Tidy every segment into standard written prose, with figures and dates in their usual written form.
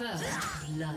First blood.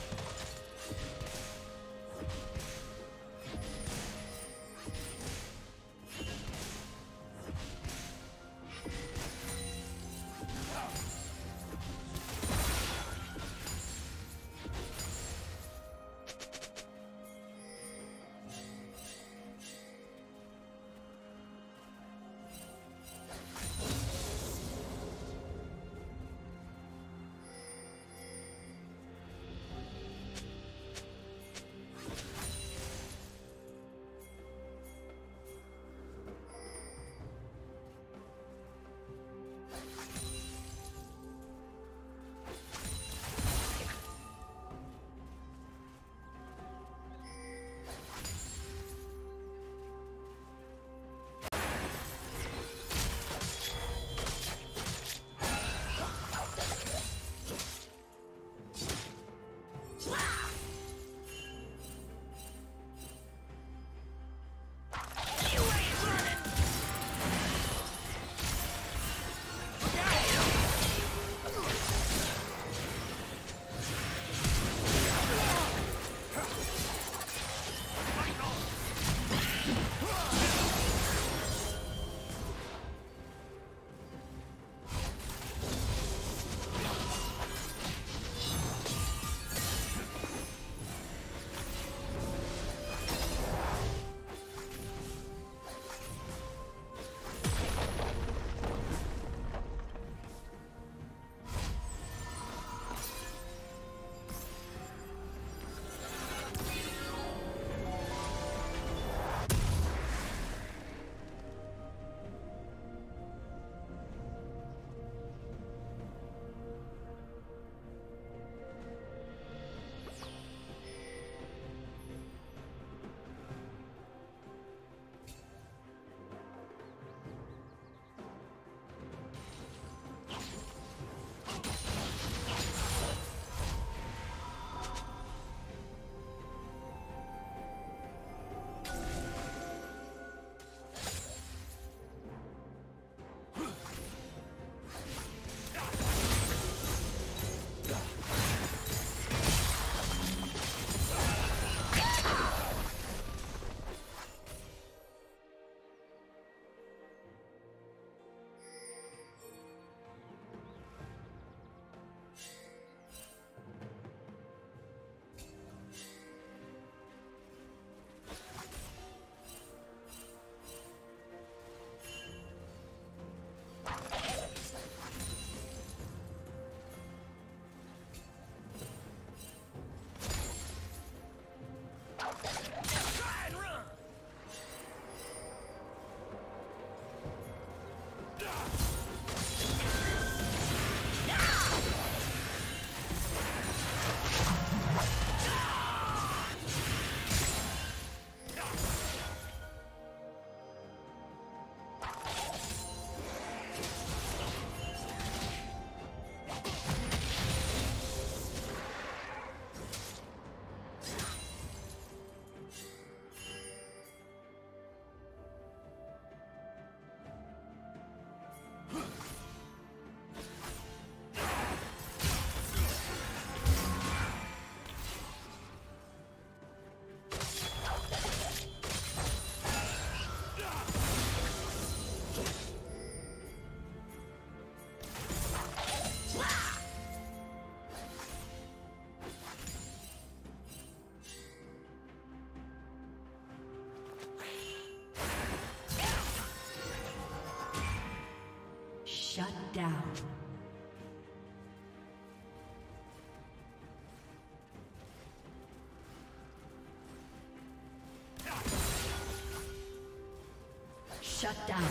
Shut down.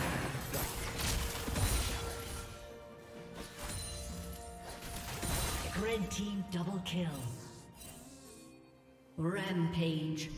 Red team double kill. Rampage.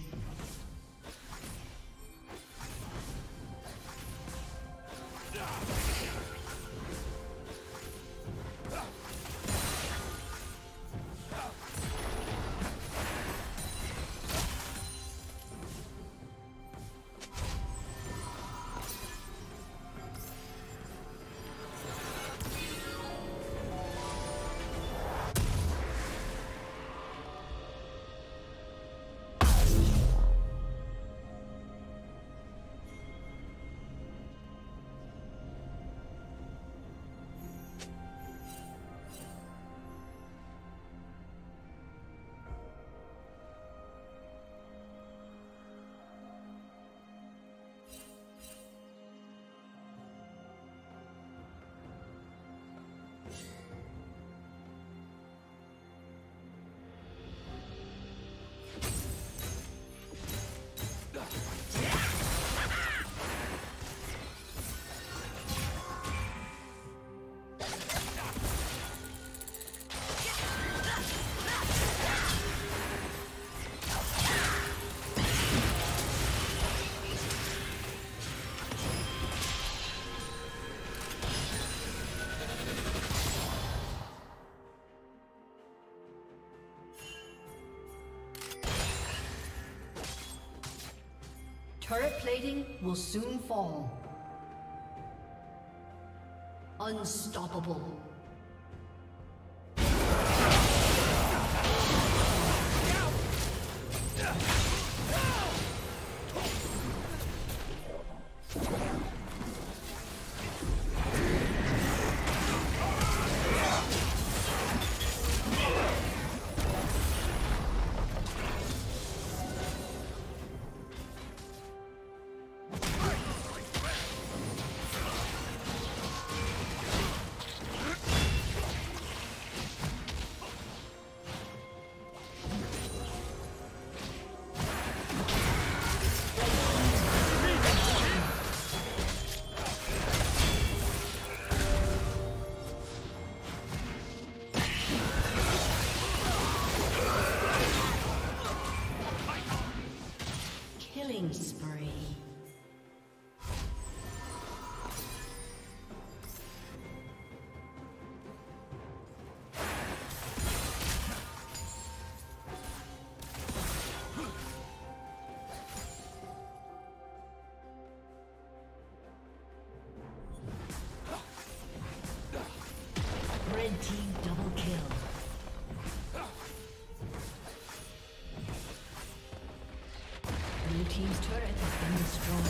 Turret plating will soon fall. Unstoppable. Team double kill. Blue team's turret has been destroyed.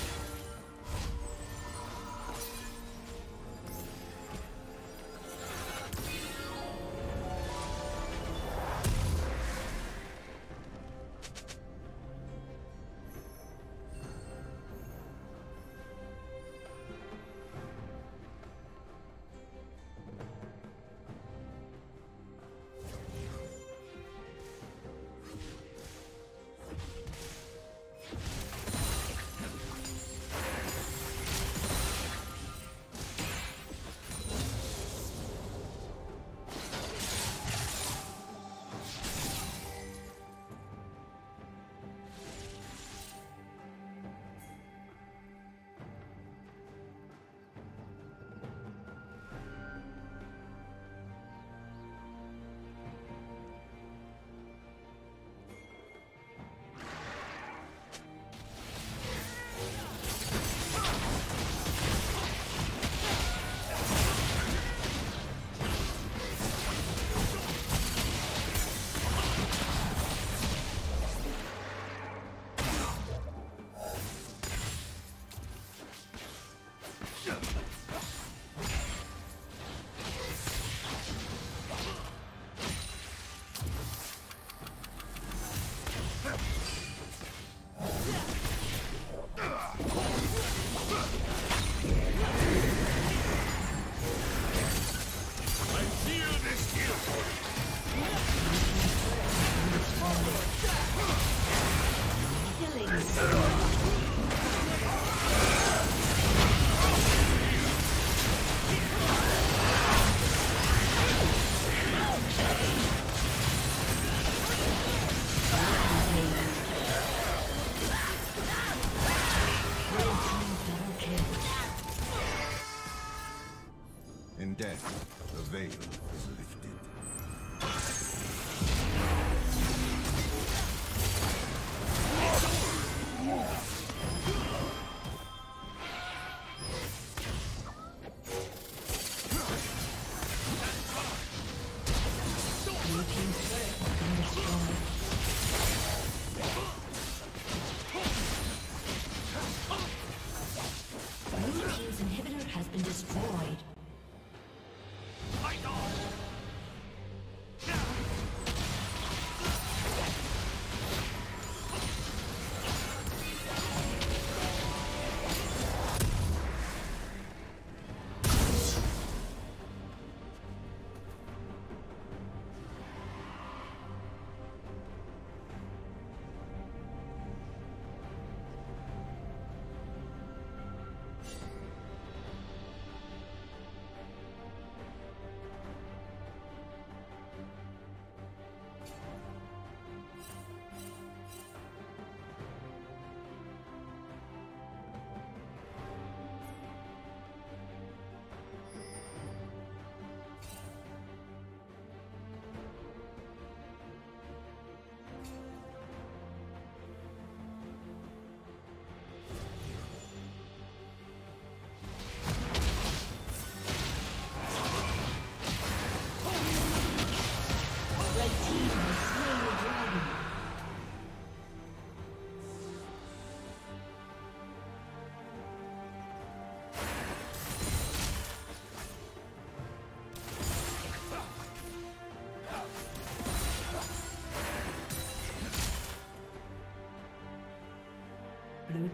death, the veil is lifted. Blue team's turret has been destroyed.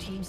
Team's